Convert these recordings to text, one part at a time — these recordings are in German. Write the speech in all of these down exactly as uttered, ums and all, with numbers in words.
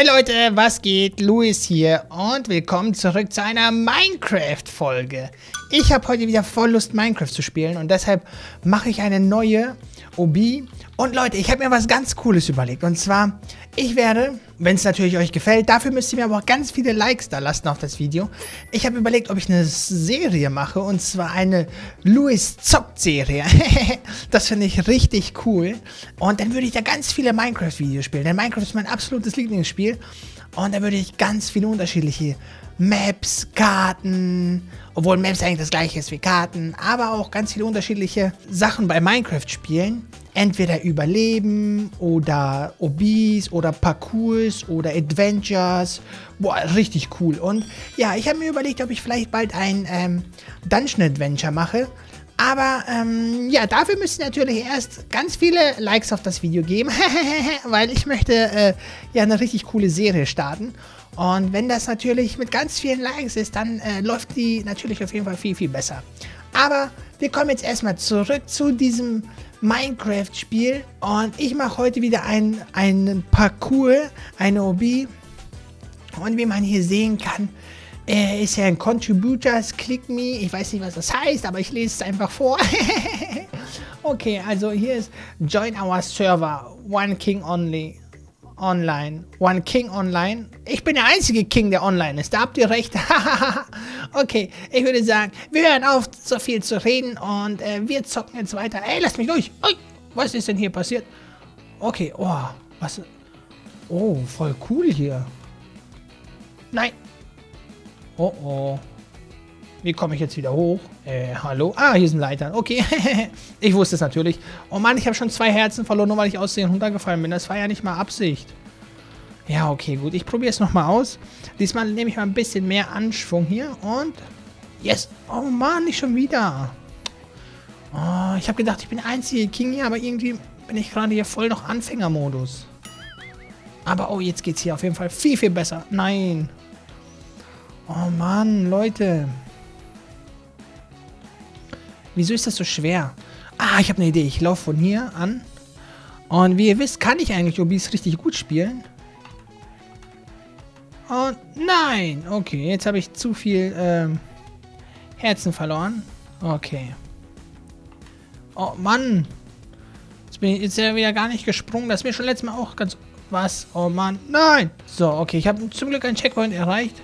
Hey Leute, was geht? Luis hier und willkommen zurück zu einer Minecraft-Folge. Ich habe heute wieder voll Lust, Minecraft zu spielen und deshalb mache ich eine neue Obby. Und Leute, ich habe mir was ganz Cooles überlegt. Und zwar, ich werde, wenn es natürlich euch gefällt, dafür müsst ihr mir aber auch ganz viele Likes da lassen auf das Video. Ich habe überlegt, ob ich eine Serie mache, und zwar eine Luis-Zockt-Serie. Das finde ich richtig cool. Und dann würde ich da ganz viele Minecraft-Videos spielen, denn Minecraft ist mein absolutes Lieblingsspiel. Und da würde ich ganz viele unterschiedliche Maps, Karten, obwohl Maps eigentlich das gleiche ist wie Karten, aber auch ganz viele unterschiedliche Sachen bei Minecraft spielen. Entweder Überleben oder Obbys oder Parkours oder Adventures. Boah, richtig cool. Und ja, ich habe mir überlegt, ob ich vielleicht bald ein ähm, Dungeon-Adventure mache. Aber ähm, ja, dafür müsst ihr natürlich erst ganz viele Likes auf das Video geben, weil ich möchte äh, ja eine richtig coole Serie starten. Und wenn das natürlich mit ganz vielen Likes ist, dann äh, läuft die natürlich auf jeden Fall viel, viel besser. Aber wir kommen jetzt erstmal zurück zu diesem Minecraft-Spiel. Und ich mache heute wieder einen, einen Parkour, eine Obby. Und wie man hier sehen kann, äh, ist ja ein Contributors, Click Me. Ich weiß nicht, was das heißt, aber ich lese es einfach vor. Okay, also hier ist Join Our Server, One King Only. Online. One King online. Ich bin der einzige King, der online ist. Da habt ihr recht. Okay, ich würde sagen, wir hören auf, so viel zu reden und äh, wir zocken jetzt weiter. Ey, lass mich durch. Ui, was ist denn hier passiert? Okay, oh, was? Oh, voll cool hier. Nein. Oh, oh. Wie komme ich jetzt wieder hoch? Äh, hallo? Ah, hier sind Leitern. Okay. Ich wusste es natürlich. Oh Mann, ich habe schon zwei Herzen verloren, nur weil ich aus denen runtergefallen bin. Das war ja nicht mal Absicht. Ja, okay, gut. Ich probiere es nochmal aus. Diesmal nehme ich mal ein bisschen mehr Anschwung hier. Und... Yes! Oh Mann, nicht schon wieder. Oh, ich habe gedacht, ich bin der einzige King hier, aber irgendwie bin ich gerade hier voll noch Anfängermodus. Aber oh, jetzt geht's hier auf jeden Fall viel, viel besser. Nein. Oh Mann, Leute. Wieso ist das so schwer? Ah, ich habe eine Idee. Ich laufe von hier an. Und wie ihr wisst, kann ich eigentlich Obbys richtig gut spielen. Und nein. Okay, jetzt habe ich zu viel ähm, Herzen verloren. Okay. Oh Mann. Jetzt bin ich jetzt ja wieder gar nicht gesprungen. Das ist mir schon letztes Mal auch ganz... Was? Oh Mann. Nein. So, okay. Ich habe zum Glück einen Checkpoint erreicht.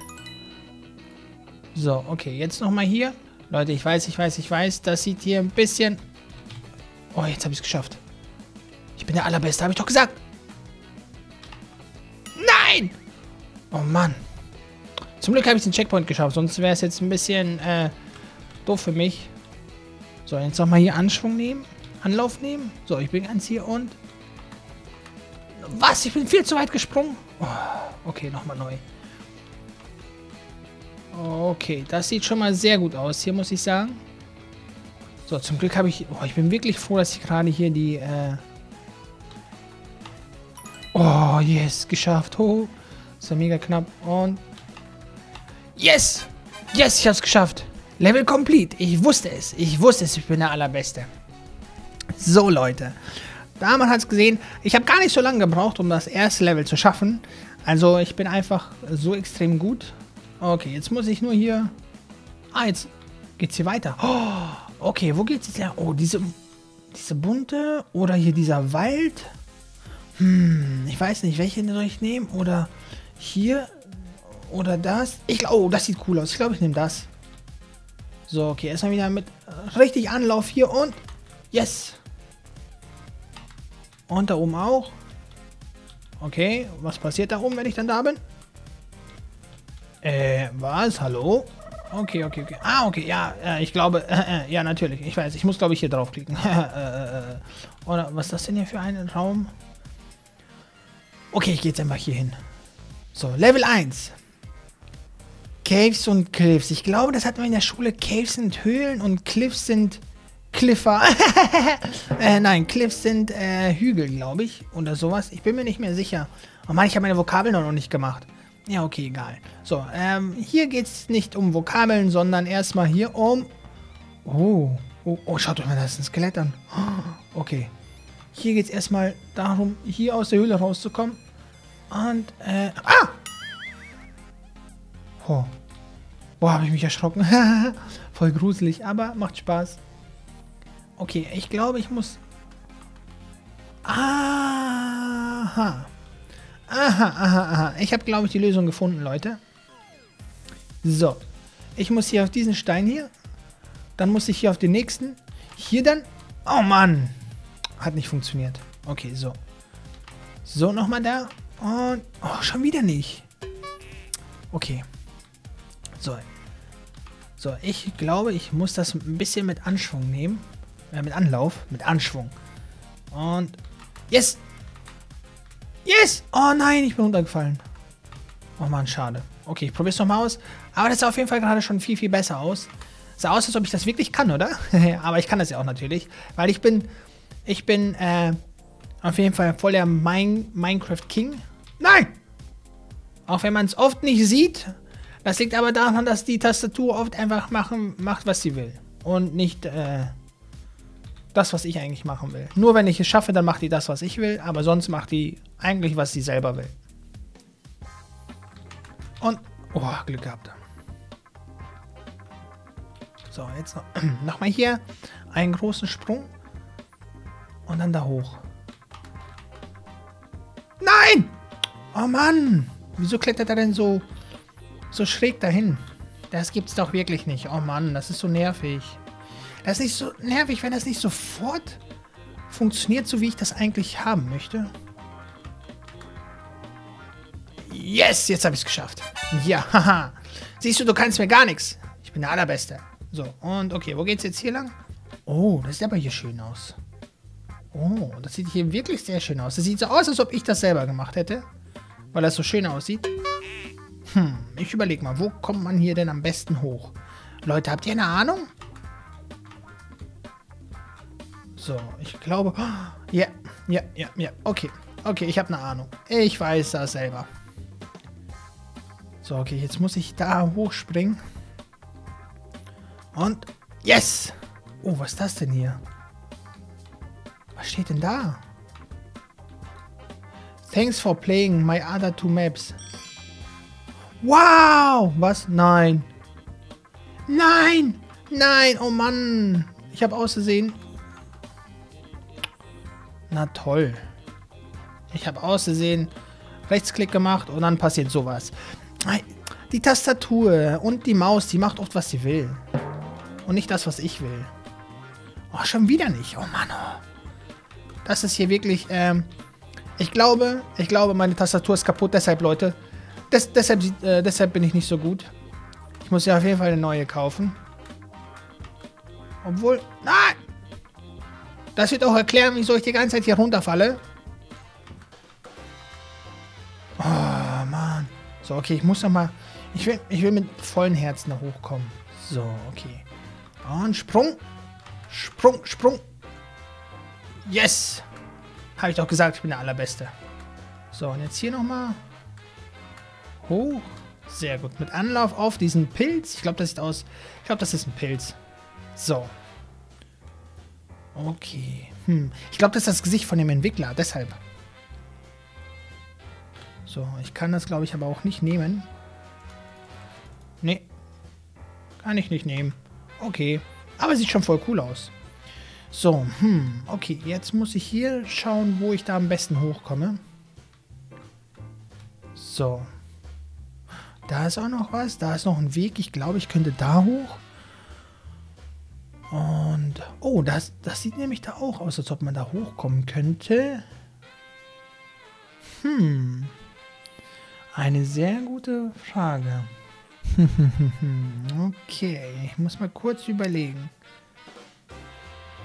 So, okay. Jetzt nochmal hier. Leute, ich weiß, ich weiß, ich weiß, das sieht hier ein bisschen... Oh, jetzt habe ich es geschafft. Ich bin der Allerbeste, habe ich doch gesagt. Nein! Oh Mann. Zum Glück habe ich den Checkpoint geschafft, sonst wäre es jetzt ein bisschen äh, doof für mich. So, jetzt nochmal hier Anschwung nehmen, Anlauf nehmen. So, ich bin ganz hier und... Was? Ich bin viel zu weit gesprungen. Oh, okay, nochmal neu. Okay, das sieht schon mal sehr gut aus, hier muss ich sagen. So, zum Glück habe ich... Oh, ich bin wirklich froh, dass ich gerade hier die... Äh oh, yes, geschafft. Oh, ist ja mega knapp. Und... Yes! Yes, ich habe es geschafft. Level complete. Ich wusste es. Ich wusste es, ich bin der Allerbeste. So, Leute. Da man hat es gesehen, ich habe gar nicht so lange gebraucht, um das erste Level zu schaffen. Also, ich bin einfach so extrem gut. Okay, jetzt muss ich nur hier... Ah, jetzt geht's hier weiter. Oh, okay, wo geht's jetzt her? Oh, diese, diese bunte oder hier dieser Wald. Hm, ich weiß nicht, welche soll ich nehmen? Oder hier oder das. Ich glaube, oh, das sieht cool aus. Ich glaube, ich nehme das. So, okay, erstmal wieder mit richtig Anlauf hier und... Yes! Und da oben auch. Okay, was passiert da oben, wenn ich dann da bin? Äh, was? Hallo? Okay, okay, okay. Ah, okay, ja, äh, ich glaube, äh, äh, ja, natürlich. Ich weiß, ich muss, glaube ich, hier draufklicken. äh, oder was ist das denn hier für ein Raum? Okay, ich gehe jetzt einfach hier hin. So, Level eins. Caves und Cliffs. Ich glaube, das hatten wir in der Schule. Caves sind Höhlen und Cliffs sind Cliffer. äh, nein, Cliffs sind äh, Hügel, glaube ich. Oder sowas. Ich bin mir nicht mehr sicher. Oh Mann, ich habe meine Vokabeln noch nicht gemacht. Ja, okay, egal. So, ähm, hier geht es nicht um Vokabeln, sondern erstmal hier um... Oh, oh, oh, schaut euch mal, das ist ein Skelett an. Okay. Hier geht es erstmal darum, hier aus der Höhle rauszukommen. Und, äh, ah! Oh. Boah, habe ich mich erschrocken. Voll gruselig, aber macht Spaß. Okay, ich glaube, ich muss... Aha. Aha, aha, aha. Ich habe, glaube ich, die Lösung gefunden, Leute. So. Ich muss hier auf diesen Stein hier. Dann muss ich hier auf den nächsten. Hier dann. Oh, Mann. Hat nicht funktioniert. Okay, so. So, nochmal da. Und... Oh, schon wieder nicht. Okay. So. So, ich glaube, ich muss das ein bisschen mit Anschwung nehmen. Äh, mit Anlauf. Mit Anschwung. Und... Yes! Yes! Oh nein, ich bin runtergefallen. Oh Mann, schade. Okay, ich probiere es nochmal aus. Aber das sah auf jeden Fall gerade schon viel, viel besser aus. Sah aus, als ob ich das wirklich kann, oder? Aber ich kann das ja auch natürlich. Weil ich bin... Ich bin, äh... auf jeden Fall voll der Min- Minecraft King. Nein! Auch wenn man es oft nicht sieht. Das liegt aber daran, dass die Tastatur oft einfach machen, macht, was sie will. Und nicht äh, das, was ich eigentlich machen will. Nur wenn ich es schaffe, dann macht die das, was ich will. Aber sonst macht die eigentlich, was sie selber will. Und, oh, Glück gehabt. So, jetzt noch, nochmal hier. Einen großen Sprung. Und dann da hoch. Nein! Oh Mann! Wieso klettert er denn so, so schräg dahin? Das gibt's doch wirklich nicht. Oh Mann, das ist so nervig. Das ist nicht so nervig, wenn das nicht sofort funktioniert, so wie ich das eigentlich haben möchte. Yes! Jetzt habe ich es geschafft. Ja, haha. Siehst du, du kannst mir gar nichts. Ich bin der Allerbeste. So, und okay, wo geht's jetzt hier lang? Oh, das sieht aber hier schön aus. Oh, das sieht hier wirklich sehr schön aus. Das sieht so aus, als ob ich das selber gemacht hätte. Weil das so schön aussieht. Hm, ich überlege mal, wo kommt man hier denn am besten hoch? Leute, habt ihr eine Ahnung? So, ich glaube... Ja, ja, ja, ja. Okay, okay, ich habe eine Ahnung. Ich weiß das selber. So, okay, jetzt muss ich da hochspringen. Und... Yes! Oh, was ist das denn hier? Was steht denn da? Thanks for playing my other two maps. Wow! Was? Nein. Nein! Nein! Oh Mann! Ich habe ausgesehen. Na toll. Ich habe ausgesehen. Rechtsklick gemacht und dann passiert sowas. Die Tastatur und die Maus, die macht oft, was sie will. Und nicht das, was ich will. Oh, schon wieder nicht. Oh Mann. Das ist hier wirklich, ähm, ich glaube, ich glaube, meine Tastatur ist kaputt, deshalb, Leute, des, deshalb, äh, deshalb bin ich nicht so gut. Ich muss ja auf jeden Fall eine neue kaufen. Obwohl, nein! Das wird auch erklären, wieso ich die ganze Zeit hier runterfalle. Oh, Mann. So, okay, ich muss nochmal, ich will, ich will mit vollem Herzen da hochkommen. So, okay. Und Sprung, Sprung, Sprung. Yes! Habe ich doch gesagt, ich bin der Allerbeste. So, und jetzt hier nochmal. Hoch. Sehr gut. Mit Anlauf auf diesen Pilz. Ich glaube, das sieht aus... Ich glaube, das ist ein Pilz. So. Okay. Hm. Ich glaube, das ist das Gesicht von dem Entwickler. Deshalb. So, ich kann das, glaube ich, aber auch nicht nehmen. Nee. Kann ich nicht nehmen. Okay. Aber sieht schon voll cool aus. So, hm, okay, jetzt muss ich hier schauen, wo ich da am besten hochkomme. So. Da ist auch noch was, da ist noch ein Weg, ich glaube, ich könnte da hoch. Und, oh, das, das sieht nämlich da auch aus, als ob man da hochkommen könnte. Hm, eine sehr gute Frage. Okay, ich muss mal kurz überlegen.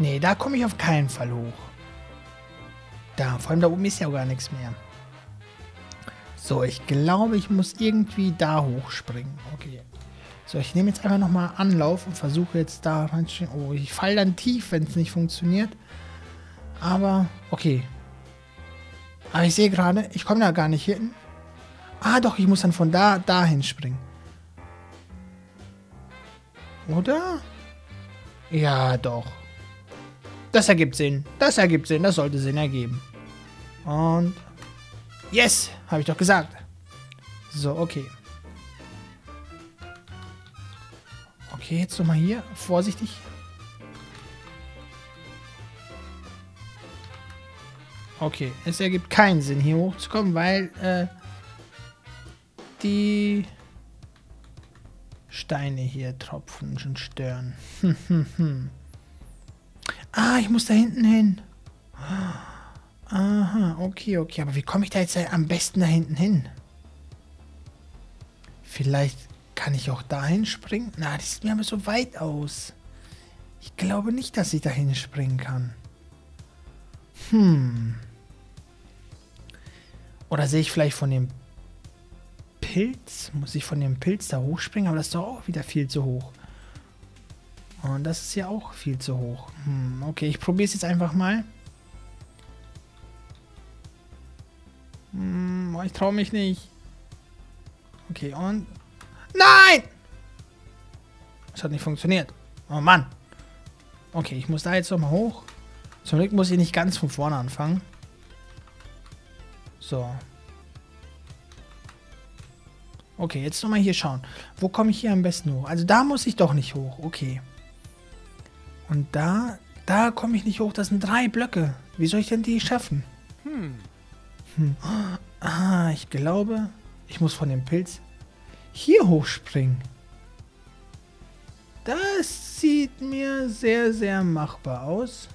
Nee, da komme ich auf keinen Fall hoch. Da, vor allem da oben ist ja auch gar nichts mehr. So, ich glaube, ich muss irgendwie da hochspringen. Okay. So, ich nehme jetzt einfach nochmal Anlauf und versuche jetzt da reinzuspringen. Oh, ich falle dann tief, wenn es nicht funktioniert. Aber, okay. Aber ich sehe gerade, ich komme da gar nicht hin. Ah, doch, ich muss dann von da, dahin springen. Oder? Ja, doch. Das ergibt Sinn. Das ergibt Sinn. Das sollte Sinn ergeben. Und... Yes, habe ich doch gesagt. So, okay. Okay, jetzt nochmal hier. Vorsichtig. Okay, es ergibt keinen Sinn, hier hochzukommen, weil äh, die Steine hier tropfen und stören. Hm, hm, hm. Ah, ich muss da hinten hin. Aha, okay, okay. Aber wie komme ich da jetzt am besten da hinten hin? Vielleicht kann ich auch da hinspringen? Na, das sieht mir aber so weit aus. Ich glaube nicht, dass ich da hinspringen kann. Hm. Oder sehe ich vielleicht von dem Pilz? Muss ich von dem Pilz da hochspringen? Aber das ist doch auch wieder viel zu hoch. Und das ist ja auch viel zu hoch. Hm, okay, ich probiere es jetzt einfach mal. Hm, ich traue mich nicht. Okay, und... Nein! Das hat nicht funktioniert. Oh Mann. Okay, ich muss da jetzt nochmal hoch. Zum Glück muss ich nicht ganz von vorne anfangen. So. Okay, jetzt nochmal hier schauen. Wo komme ich hier am besten hoch? Also da muss ich doch nicht hoch. Okay. Und da, da komme ich nicht hoch. Das sind drei Blöcke. Wie soll ich denn die schaffen? Hm. Hm. Ah, ich glaube, ich muss von dem Pilz hier hochspringen. Das sieht mir sehr, sehr machbar aus.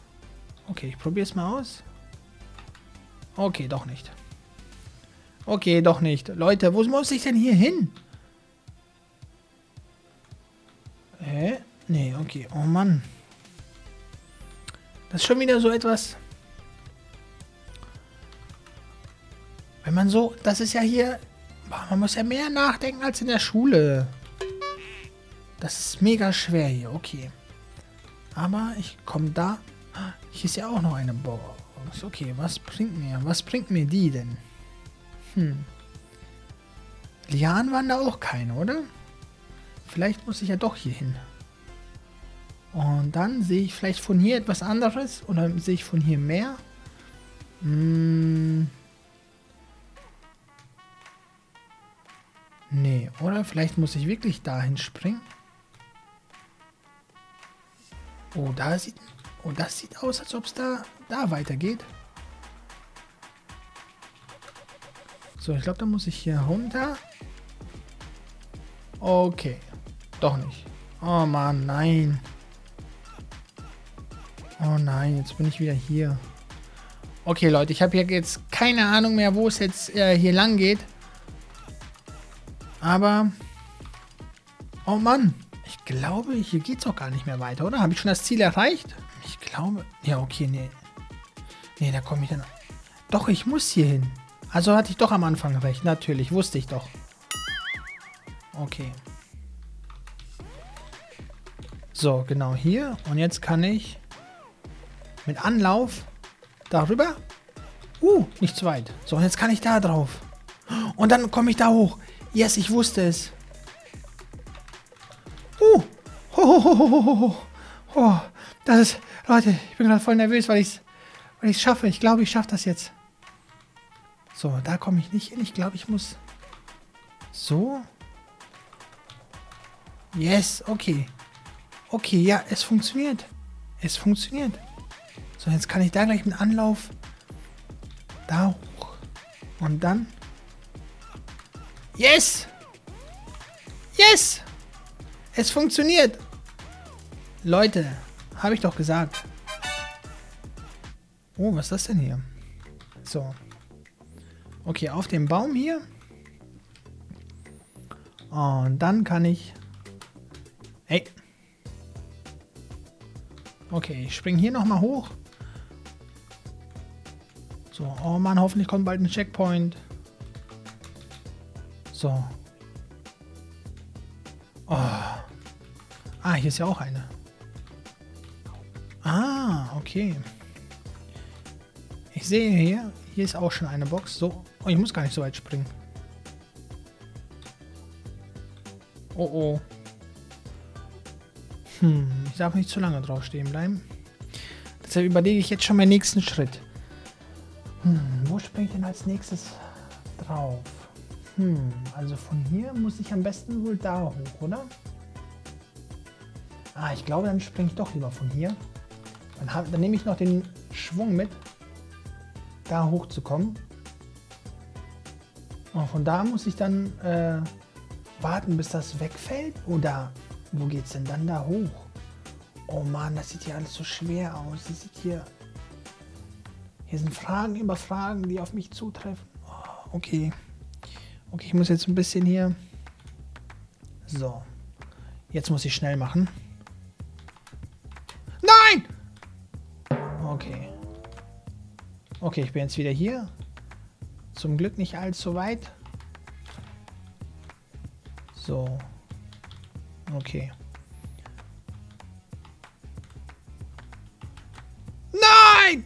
Okay, ich probiere es mal aus. Okay, doch nicht. Okay, doch nicht. Leute, wo muss ich denn hier hin? Hä? Nee, okay. Oh Mann. Das ist schon wieder so etwas. Wenn man so... Das ist ja hier... Man muss ja mehr nachdenken als in der Schule. Das ist mega schwer hier. Okay. Aber ich komme da... Hier ist ja auch noch eine Box. Okay, was bringt mir? Was bringt mir die denn? Hm. Lianen waren da auch keine, oder? Vielleicht muss ich ja doch hier hin. Und dann sehe ich vielleicht von hier etwas anderes. Oder sehe ich von hier mehr? Hm. Nee, oder? Vielleicht muss ich wirklich dahin springen. Oh, da sieht... Und oh, das sieht aus, als ob es da, da weitergeht. So, ich glaube, da muss ich hier runter. Okay. Doch nicht. Oh Mann, nein. Oh nein, jetzt bin ich wieder hier. Okay, Leute, ich habe hier jetzt keine Ahnung mehr, wo es jetzt äh, hier lang geht. Aber... Oh Mann, ich glaube, hier geht es auch gar nicht mehr weiter, oder? Habe ich schon das Ziel erreicht? Ich glaube... Ja, okay, nee. Nee, da komme ich dann... Doch, ich muss hier hin. Also hatte ich doch am Anfang recht. Natürlich, wusste ich doch. Okay. So, genau hier. Und jetzt kann ich mit Anlauf darüber. Uh, nicht zu weit. So, und jetzt kann ich da drauf. Und dann komme ich da hoch. Yes, ich wusste es. Uh. Hohohohoho. Oh, das ist... Leute, ich bin gerade voll nervös, weil ich es weil ich's schaffe. Ich glaube, ich schaffe das jetzt. So, da komme ich nicht hin. Ich glaube, ich muss... So. Yes, okay. Okay, ja, es funktioniert. Es funktioniert. So, jetzt kann ich da gleich mit Anlauf da hoch. Und dann... Yes! Yes! Es funktioniert! Leute, habe ich doch gesagt. Oh, was ist das denn hier? So. Okay, auf dem Baum hier. Und dann kann ich... Ey. Okay, ich springe hier nochmal hoch. So, oh Mann, hoffentlich kommt bald ein Checkpoint. So. Oh. Ah, hier ist ja auch eine. Ah, okay. Ich sehe hier, hier ist auch schon eine Box. So, oh, ich muss gar nicht so weit springen. Oh, oh. Hm, ich darf nicht zu lange drauf stehen bleiben. Deshalb überlege ich jetzt schon meinen nächsten Schritt. Hm, wo springe ich denn als nächstes drauf. Hm, also von hier muss ich am besten wohl da hoch, oder? Ah, ich glaube, dann springe ich doch lieber von hier. Dann, hab, dann nehme ich noch den Schwung mit, da hoch zu kommen. Und von da muss ich dann äh, warten, bis das wegfällt. Oder wo geht's denn dann da hoch? Oh Mann, das sieht hier alles so schwer aus. Das sieht hier... Hier sind Fragen über Fragen, die auf mich zutreffen. Oh, okay. Okay, ich muss jetzt ein bisschen hier... So. Jetzt muss ich schnell machen. Nein! Okay. Okay, ich bin jetzt wieder hier. Zum Glück nicht allzu weit. So. Okay. Nein!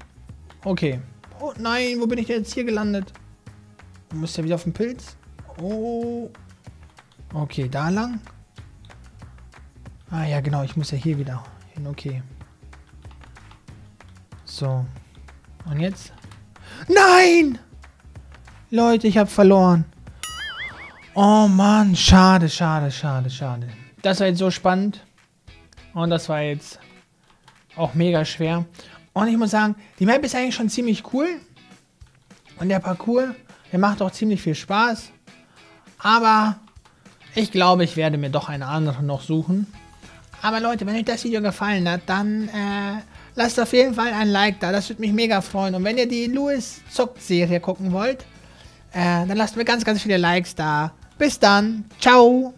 Okay. Oh nein, wo bin ich denn jetzt hier gelandet? Du musst ja wieder auf den Pilz. Oh. Okay, da lang. Ah ja, genau, ich muss ja hier wieder hin. Okay. So. Und jetzt? Nein! Leute, ich habe verloren. Oh Mann, schade, schade, schade, schade. Das war jetzt so spannend. Und das war jetzt auch mega schwer. Und ich muss sagen, die Map ist eigentlich schon ziemlich cool. Und der Parkour, der macht auch ziemlich viel Spaß. Aber ich glaube, ich werde mir doch eine andere noch suchen. Aber Leute, wenn euch das Video gefallen hat, dann... Äh, lasst auf jeden Fall ein Like da, das würde mich mega freuen. Und wenn ihr die LUIS zockt Serie gucken wollt, äh, dann lasst mir ganz, ganz viele Likes da. Bis dann, ciao!